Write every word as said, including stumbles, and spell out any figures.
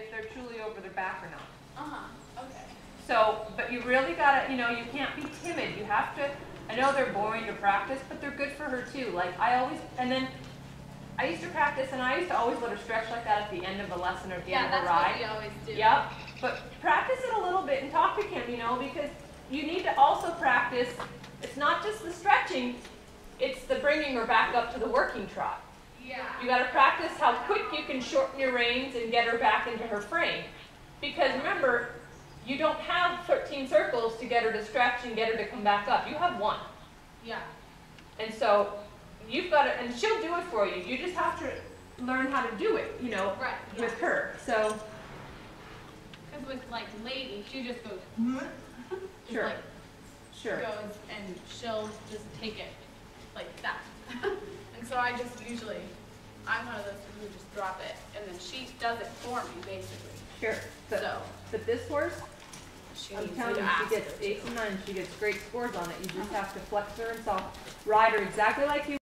if they're truly over their back or not. Uh-huh, okay. So, but you really gotta, you know, you can't be timid. You have to, I know they're boring to practice, but they're good for her too. Like I always, and then I used to practice and I used to always let her stretch like that at the end of a lesson or at the yeah, end of a ride. Yeah, that's what we always do. Yep, but practice it a little bit and talk to Kim, you know, because you need to also practice, it's not just the stretching, it's the bringing her back up to the working trot. Yeah. You got to practice how quick you can shorten your reins and get her back into her frame. Because remember, you don't have thirteen circles to get her to stretch and get her to come back up. You have one. Yeah. And so you've got to, and she'll do it for you. You just have to learn how to do it, you know, right, yeah. with her. So. Because with like Lady, she just goes. Mm-hmm. Sure. Like, sure. Goes and she'll just take it like that. And so I just usually, I'm one of those people who just drop it, and then she does it for me, basically. Sure. So, so but this horse, she I'm telling you, she gets eights and nines. She gets great scores on it. You just have to flex her and soft ride her exactly like you.